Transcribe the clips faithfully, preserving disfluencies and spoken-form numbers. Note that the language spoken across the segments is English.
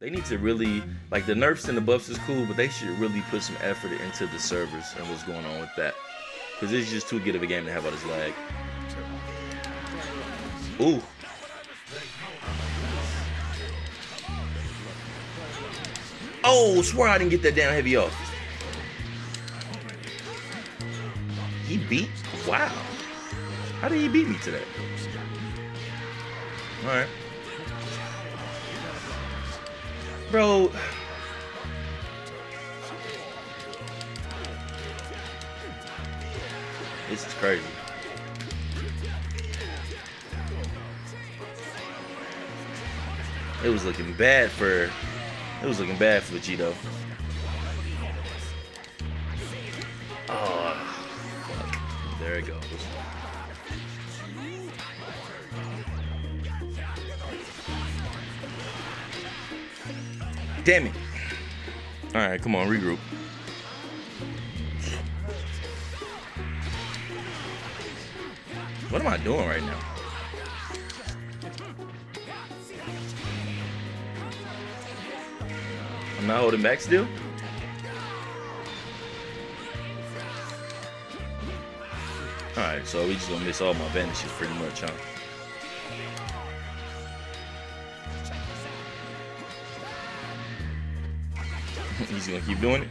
They need to really, like, the nerfs and the buffs is cool, but they should really put some effort into the servers and what's going on with that. Because it's just too good of a game to have all this lag. Ooh. Oh, swear I didn't get that down heavy off. He beat? Wow. How did he beat me today? Alright. Bro. This is crazy. It was looking bad for it was looking bad for Vegito. Oh fuck. There it goes. Damn it. Alright, come on, regroup. What am I doing right now? I'm not holding back still? Alright, so we just gonna miss all my vanishes pretty much, huh? He's gonna keep doing it.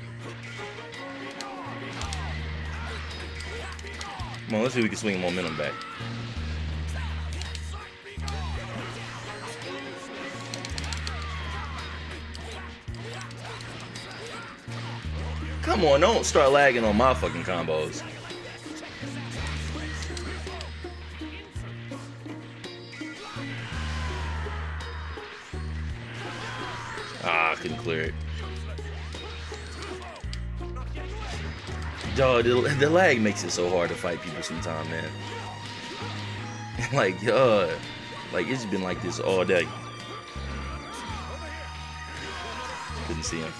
Come on, let's see if we can swing momentum back. Come on, don't start lagging on my fucking combos. Ah, I couldn't clear it. Yo, the, the lag makes it so hard to fight people sometimes, man. Like, uh, like it's been like this all day. Couldn't see him.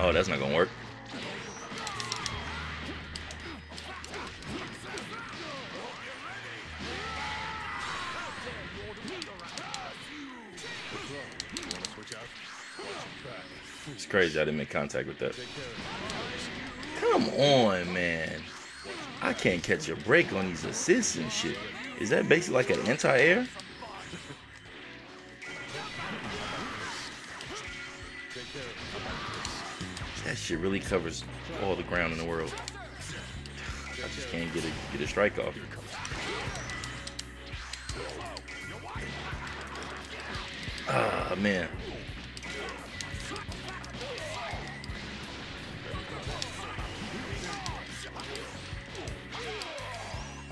Oh, that's not gonna work. It's crazy I didn't make contact with that. Come on, man. I can't catch a break on these assists and shit. Is that basically like an anti-air? That shit really covers all the ground in the world. I just can't get a, get a strike off. Ah, man.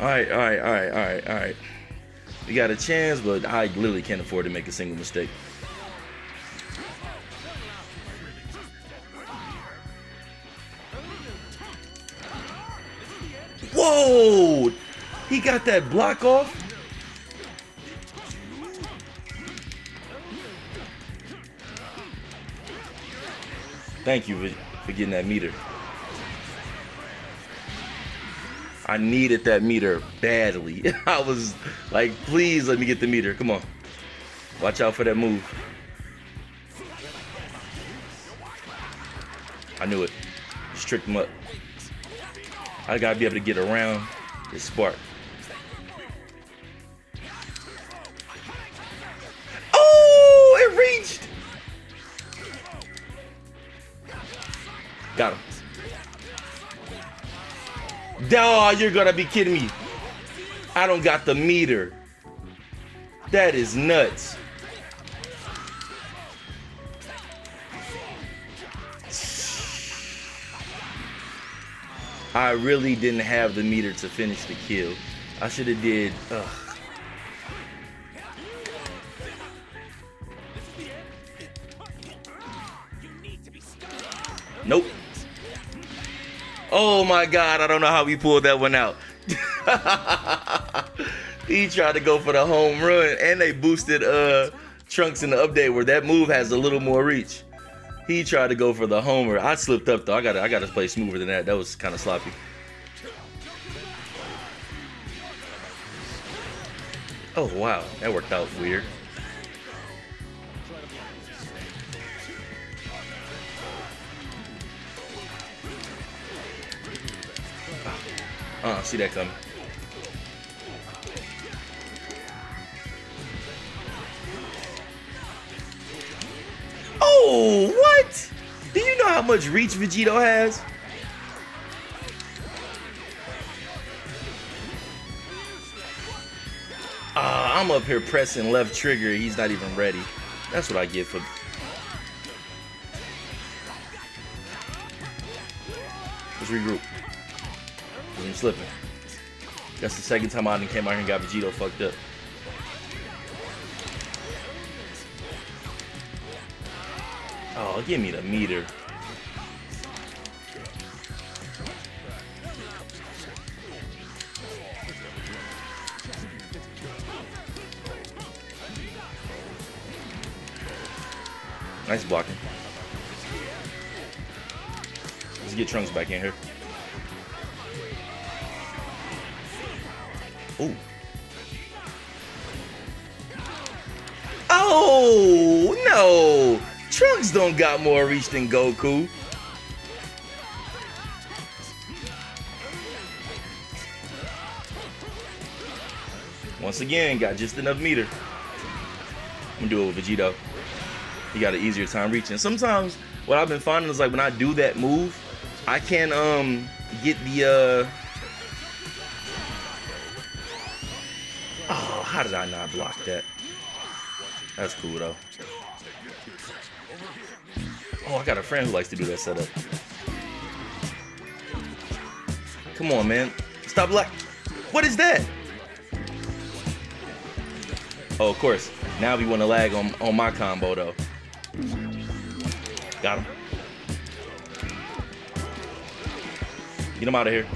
Alright, alright, alright, alright, alright. We got a chance, but I literally can't afford to make a single mistake. Whoa! He got that block off? Thank you for getting that meter. I needed that meter badly. I was like, please let me get the meter. Come on. Watch out for that move. I knew it. Just tricked him up. I gotta be able to get around this spark. Oh, it reached. Got him. Oh, you're gonna be kidding me. I don't got the meter. That is nuts. I really didn't have the meter to finish the kill. I should have did. Ugh. Nope. Oh my God, I don't know how he pulled that one out. He tried to go for the home run, and they boosted uh Trunks in the update where that move has a little more reach. He tried to go for the homer. I slipped up though. I gotta I gotta play smoother than that. That was kind of sloppy. Oh wow, that worked out weird. Uh, see that coming. Oh, what? Do you know how much reach Vegito has? Ah, uh, I'm up here pressing left trigger. He's not even ready. That's what I get for... Let's regroup. I'm slipping. That's the second time I done came out here and got Vegito fucked up. Oh, give me the meter. Nice blocking. Let's get Trunks back in here. Ooh. Oh, no. Trunks don't got more reach than Goku. Once again, got just enough meter. I'm gonna do it with Vegito. He got an easier time reaching. Sometimes what I've been finding is like when I do that move, I can um get the uh how did I not block that? That's cool though. Oh, I got a friend who likes to do that setup. Come on, man. Stop block. What is that? Oh, of course. Now we want to lag on, on my combo though. Got him. Get him out of here.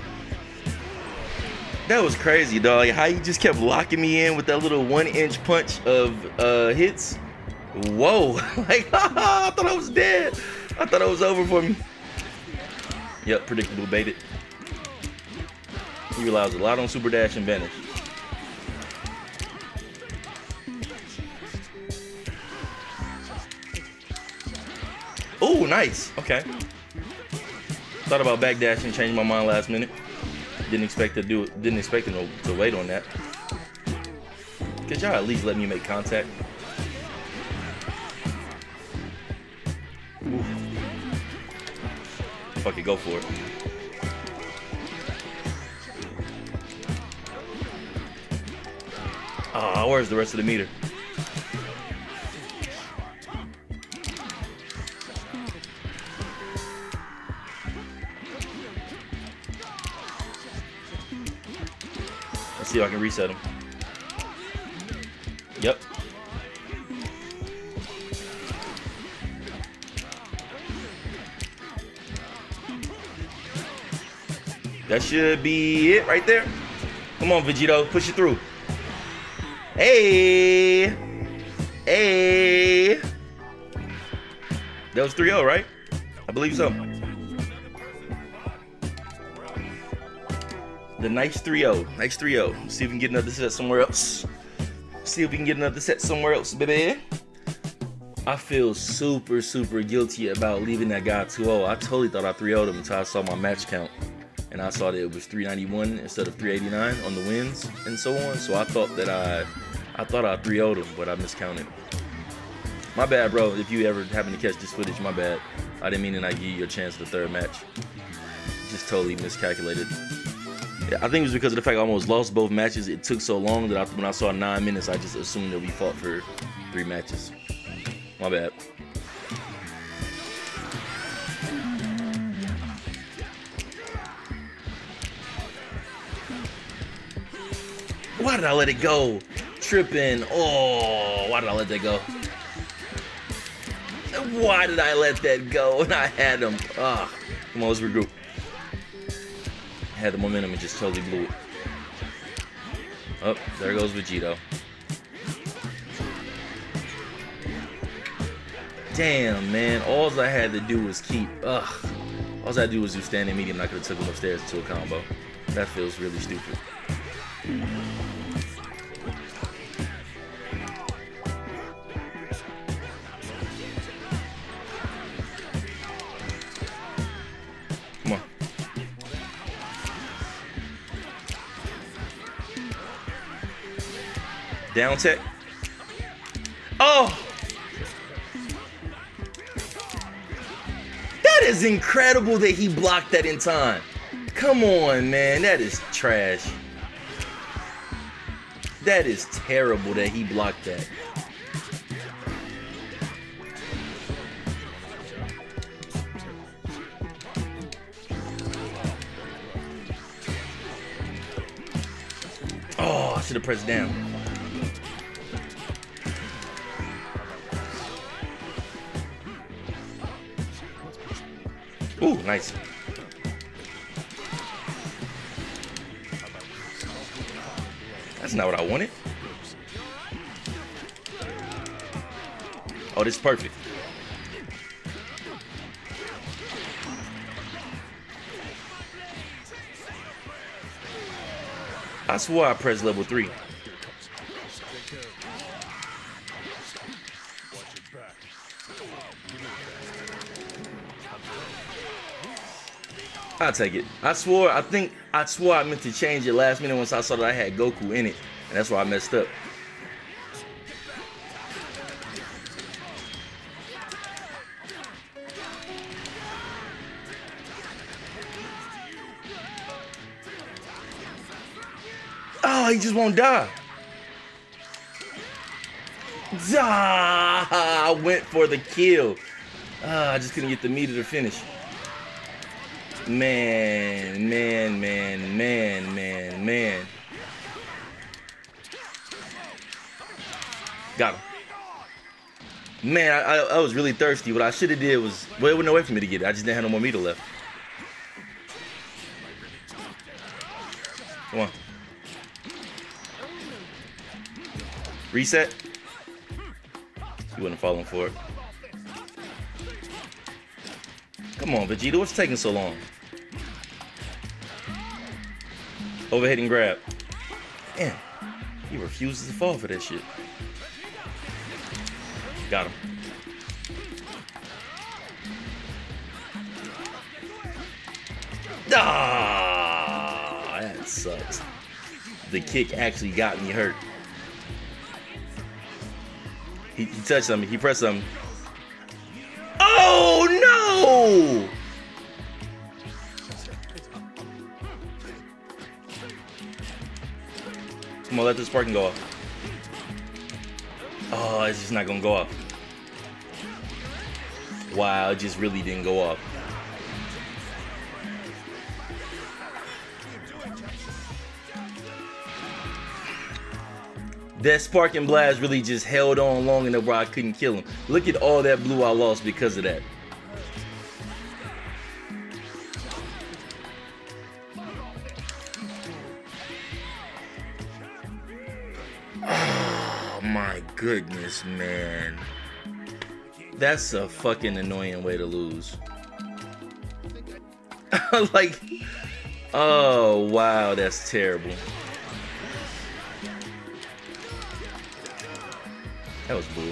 That was crazy, dog. How you just kept locking me in with that little one-inch punch of uh, hits. Whoa. Like, I thought I was dead. I thought it was over for me. Yep, predictable baited. He relies a lot on super dash and vanish. Oh, nice. Okay. Thought about backdashing, changed my mind last minute. Didn't expect to do it. Didn't expect to, to wait on that. Could y'all at least let me make contact? Ooh. Fuck it, go for it. Ah, oh, where's the rest of the meter? See if I can reset him. Yep. That should be it right there. Come on, Vegito, push it through. Hey, hey. That was three oh, right? I believe so. The nice three oh. Nice three oh. See if we can get another set somewhere else. See if we can get another set somewhere else, baby. I feel super, super guilty about leaving that guy two oh. I totally thought I three oh'd him until I saw my match count. And I saw that it was three ninety-one instead of three eighty-nine on the wins and so on. So I thought that I I thought I three oh'd him, but I miscounted. My bad, bro. If you ever happen to catch this footage, my bad. I didn't mean to not give you a chance for the third match. Just totally miscalculated. I think it was because of the fact I almost lost both matches. It took so long that I, when I saw nine minutes, I just assumed that we fought for three matches. My bad. Why did I let it go? Tripping. Oh, why did I let that go? Why did I let that go? And I had him. Ah, come on, let's regroup. Had the momentum and just totally blew it. Oh, there goes Vegito. Damn, man. All I had to do was keep... Ugh. All I had to do was do standing medium. I could have took him upstairs to a combo. That feels really stupid. Come on. Down tech. Oh! That is incredible that he blocked that in time. Come on, man. That is trash. That is terrible that he blocked that. Oh, I should have pressed down. Ooh, nice. That's not what I wanted. Oh, this is perfect. I swore I pressed level three. I'll take it. I swore, I think, I swore I meant to change it last minute once I saw that I had Goku in it. And that's why I messed up. Oh, he just won't die. Ah, I went for the kill. Ah, I just couldn't get the meter to finish. Man, man, man, man, man, man. Got him. Man, I, I, I was really thirsty. What I should have did was, well, it wasn't no way for me to get it. I just didn't have no more meter left. Come on. Reset. You wasn't falling for it. Come on, Vegeta, what's taking so long? Overhead and grab. Damn, he refuses to fall for that shit. Got him. Ah, that sucks. The kick actually got me hurt. He, he touched something, he pressed something. Oh, no! Oh! Come on, let this parking go off. Oh, it's just not gonna go off. Wow, it just really didn't go off. That sparking blast really just held on long enough where I couldn't kill him. Look at all that blue I lost because of that. My goodness, man. That's a fucking annoying way to lose. Like, oh, wow, that's terrible. That was bull.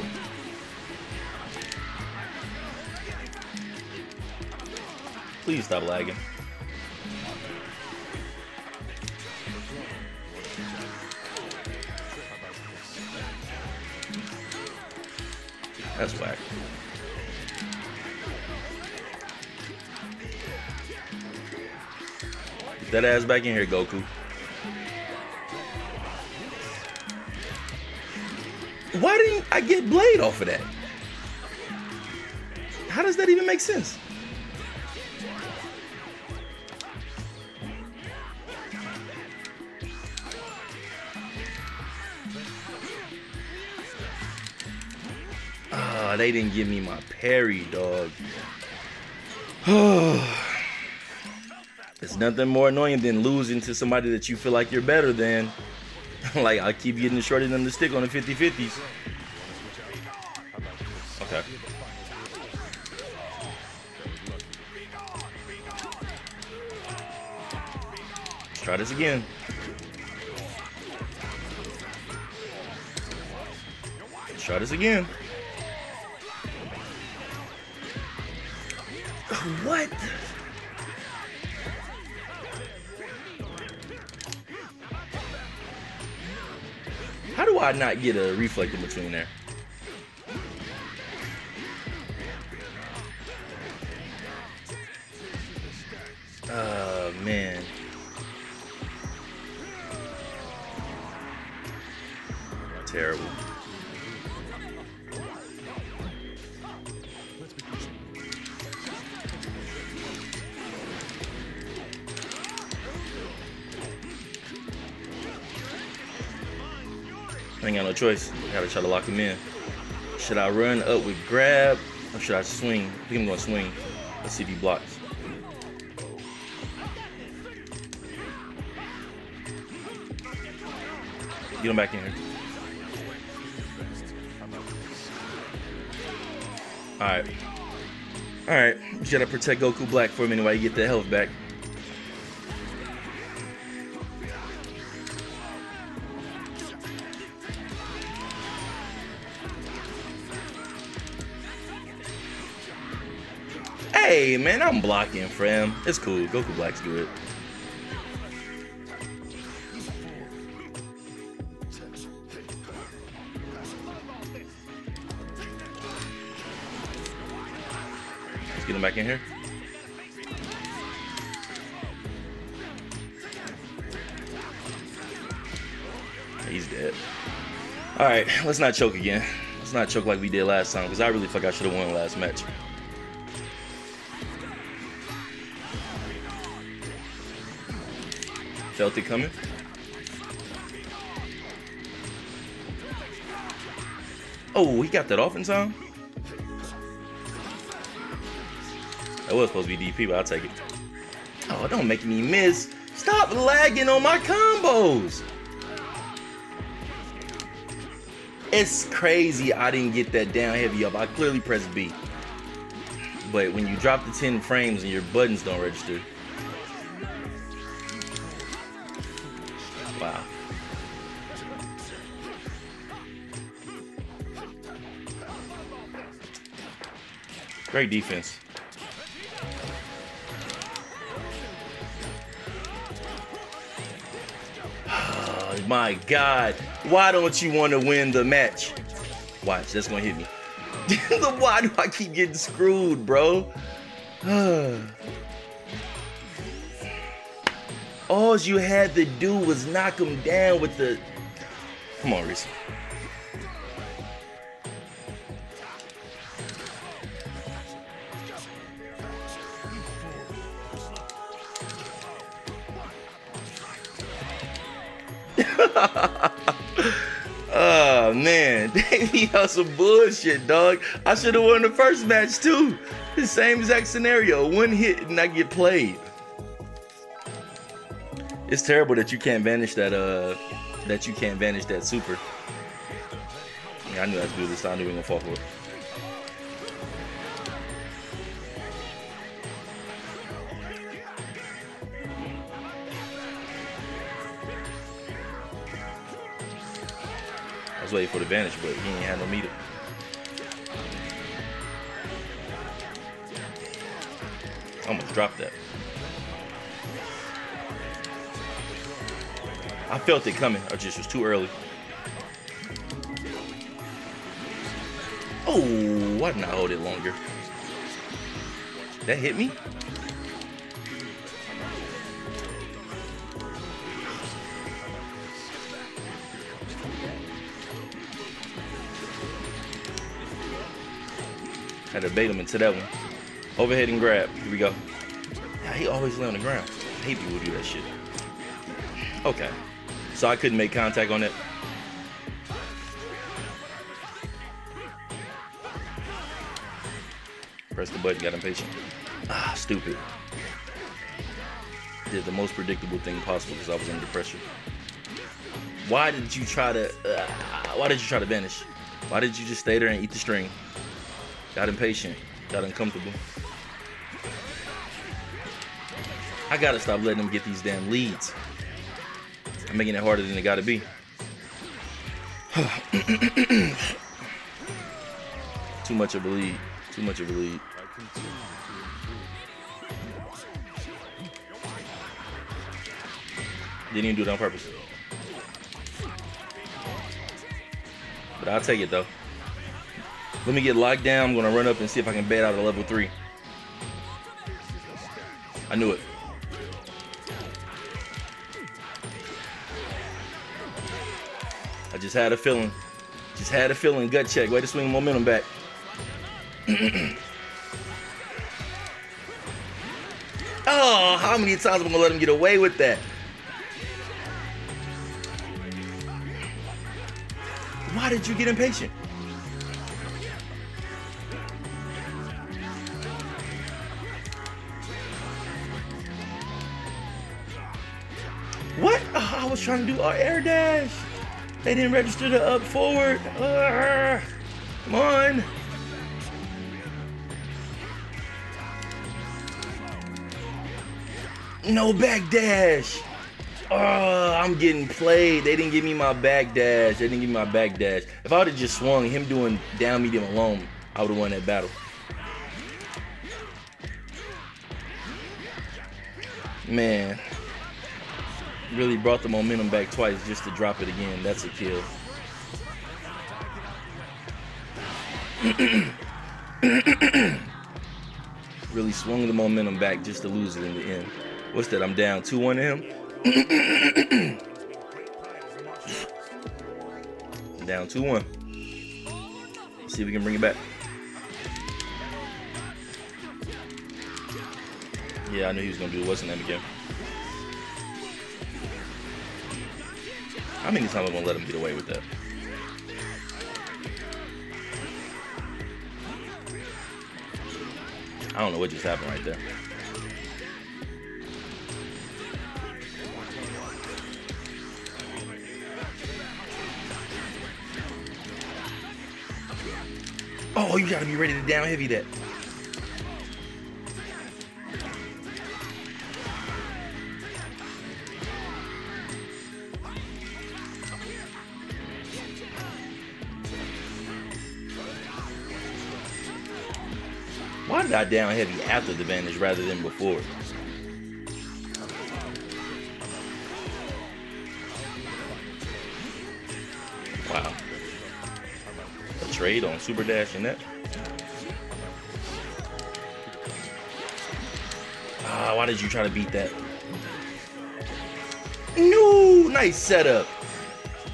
Please stop lagging. That's whack. Get that ass back in here, Goku. Why didn't I get Blade off of that? How does that even make sense? Oh, they didn't give me my parry, dog. There's nothing more annoying than losing to somebody that you feel like you're better than. Like, I keep getting shorter than the stick on the fifty fifties. Okay. try this again. Let's try this again. What? How do I not get a reflect in between there? Oh, man. Terrible. I ain't got no choice. I gotta try to lock him in. Should I run up with grab or should I swing? I think I'm gonna swing. Let's see if he blocks. Get him back in here. Alright. Alright. You gotta protect Goku Black for a minute while you get that health back. Hey, man, I'm blocking for him. It's cool. Goku Black's good. Get him back in here. He's dead. All right, let's not choke again. Let's not choke like we did last time, because I really feel like I should have won last match. Felt it coming. Oh, he got that off in time. That was supposed to be D P, but I'll take it. Oh, don't make me miss. Stop lagging on my combos. It's crazy I didn't get that down heavy up. I clearly pressed B. But when you drop the ten frames and your buttons don't register. Wow. Great defense. My God, why don't you want to win the match? Watch, that's gonna hit me. Why do I keep getting screwed, bro? All you had to do was knock him down with the. Come on, Reese. Oh man, they got some bullshit, dog. I should have won the first match too. The same exact scenario, one hit and I get played. It's terrible that you can't vanish that. Uh, that you can't vanish that super. Yeah, I knew I had to do this. I knew we were gonna fall for it. Waiting for the vanish, but he ain't had no meter. I'm gonna drop that. I felt it coming. I just was too early. Oh, why didn't I hold it longer? That hit me? Had to bait him into that one. Overhead and grab. Here we go. Yeah, he always lay on the ground. I hate people who do that shit. Okay. So I couldn't make contact on it. Press the button. Got impatient. Ah, stupid. Did the most predictable thing possible because I was under pressure. Why did you try to... Uh, why did you try to vanish? Why did you just stay there and eat the string? Got impatient, got uncomfortable. I gotta stop letting them get these damn leads. I'm making it harder than it gotta be. Too much of a lead. Too much of a lead. Didn't even do it on purpose. But I'll take it though. Let me get locked down. I'm gonna run up and see if I can bait out of level three. I knew it. I just had a feeling. Just had a feeling. Gut check. Way to swing momentum back. Oh, how many times am I gonna let him get away with that? Why did you get impatient? What? Oh, I was trying to do our air dash. They didn't register the up forward. Uh, come on. No back dash. Oh, I'm getting played. They didn't give me my back dash. They didn't give me my back dash. If I would have just swung, him doing down medium alone, I would have won that battle. Man. Really brought the momentum back twice just to drop it again. That's a kill. Really swung the momentum back just to lose it in the end. What's that? I'm down two one to him. Down two one. See if we can bring it back. Yeah, I knew he was gonna do it. What's his name again? How many times am I gonna let him get away with that? I don't know what just happened right there. Oh, you gotta be ready to down heavy that. Why did I down heavy after the advantage rather than before? Wow. A trade on super dash and that. Ah, why did you try to beat that? No, nice setup.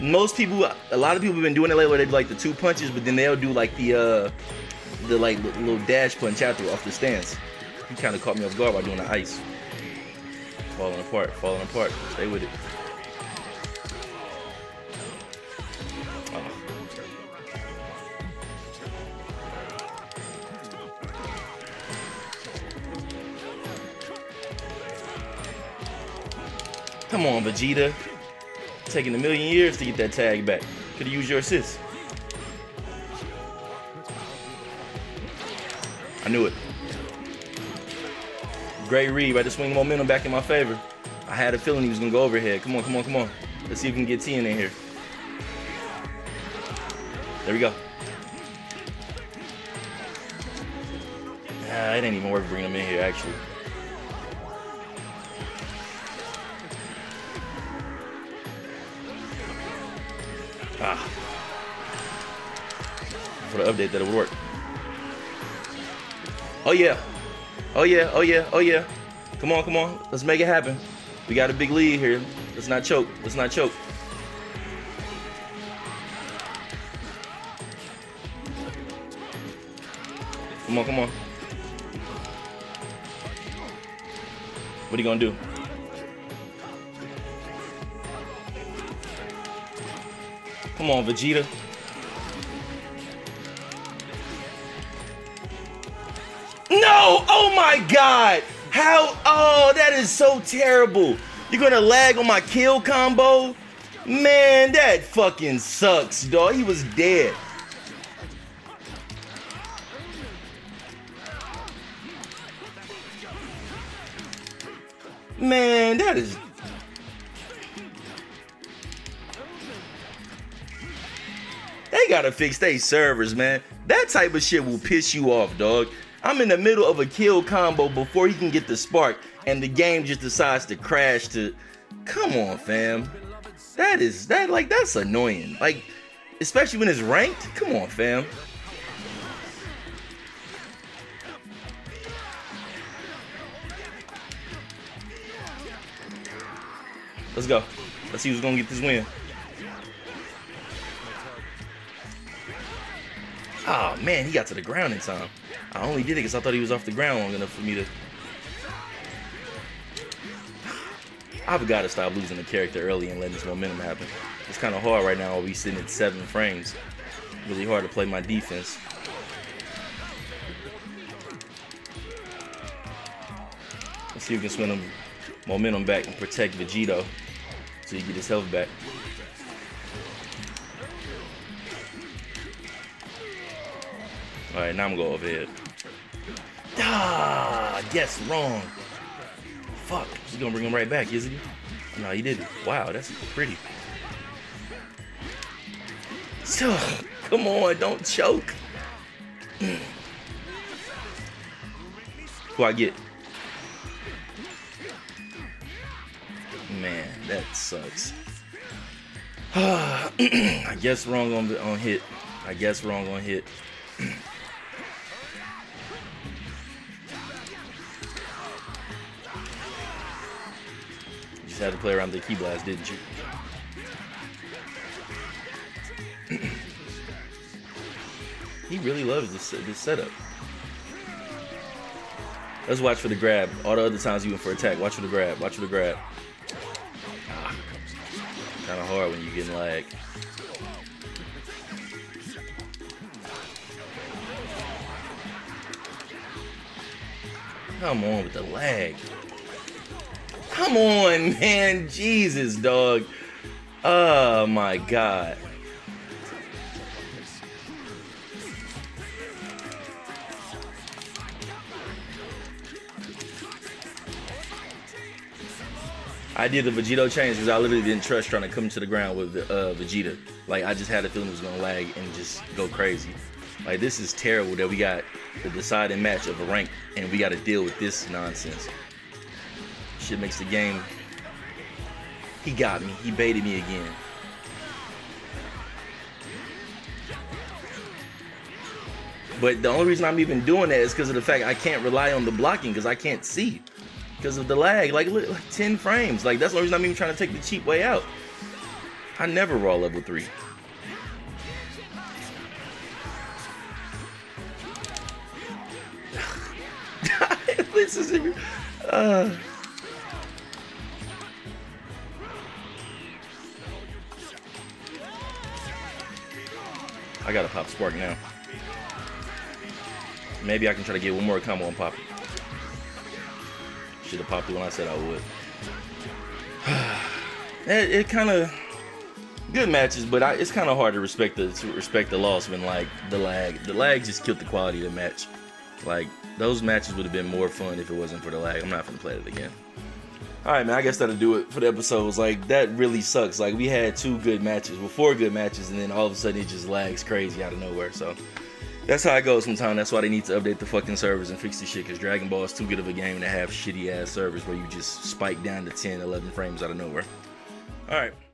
Most people, a lot of people have been doing it lately where they do like the two punches, but then they'll do like the, uh, the like little dash punch out through off the stance. He kind of caught me off guard by doing the ice. Falling apart, falling apart. Stay with it. Oh. Come on, Vegeta. Taking a million years to get that tag back. Could have used your assist. I knew it. Great read, right to swing momentum back in my favor. I had a feeling he was gonna go overhead. Come on, come on, come on. Let's see if we can get T in here. There we go. Nah, it ain't even worth bringing him in here, actually. Ah. For the update that it would work. Oh yeah, oh yeah, oh yeah, oh yeah. Come on, come on, let's make it happen. We got a big lead here. Let's not choke, let's not choke. Come on, come on. What are you gonna do? Come on, Vegeta. No! Oh my God! How? Oh, that is so terrible. You're gonna lag on my kill combo? Man, that fucking sucks, dog. He was dead. Man, that is... they gotta fix their servers, man. That type of shit will piss you off, dog. I'm in the middle of a kill combo before he can get the spark, and the game just decides to crash to... Come on, fam. That is... that like, that's annoying. Like, especially when it's ranked. Come on, fam. Let's go. Let's see who's gonna get this win. Oh man, he got to the ground in time. I only did it because I thought he was off the ground long enough for me to... I've got to stop losing the character early and letting this momentum happen. It's kind of hard right now. We sitting at seven frames. Really hard to play my defense. Let's see if we can swing him momentum back and protect Vegito so he get his health back. All right, now I'm going over here. Ah, guess wrong. Fuck, he's gonna bring him right back, isn't he? No, he didn't. Wow, that's pretty. So, come on, don't choke. Who I get? Man, that sucks. I guess wrong on the on hit. I guess wrong on hit. Had to play around the key blast, didn't you? He really loves this, this setup. Let's watch for the grab. All the other times you went for attack, watch for the grab, watch for the grab. Ah, kind of hard when you're getting lagged. Come on with the lag. Come on, man. Jesus, dog. Oh, my God. I did the Vegito change because I literally didn't trust trying to come to the ground with uh, Vegeta. Like, I just had a feeling it was going to lag and just go crazy. Like, this is terrible that we got the deciding match of a rank and we got to deal with this nonsense. Shit makes the game. He got me. He baited me again. But the only reason I'm even doing that is because of the fact I can't rely on the blocking because I can't see because of the lag. Like, look, like ten frames. Like, that's the only reason I'm even trying to take the cheap way out. I never raw level three. This is uh. I gotta pop spark now. Maybe I can try to get one more combo and pop it. Should have popped it when I said I would. it it kind of good matches, but I, it's kind of hard to respect the to respect the loss when like the lag. The lag just killed the quality of the match. Like those matches would have been more fun if it wasn't for the lag. I'm not gonna play it again. All right, man, I guess that'll do it for the episodes. Like, that really sucks. Like, we had two good matches, well, four good matches, and then all of a sudden it just lags crazy out of nowhere. So, that's how it goes sometimes. That's why they need to update the fucking servers and fix this shit, because Dragon Ball is too good of a game to have shitty-ass servers where you just spike down to ten, eleven frames out of nowhere. All right.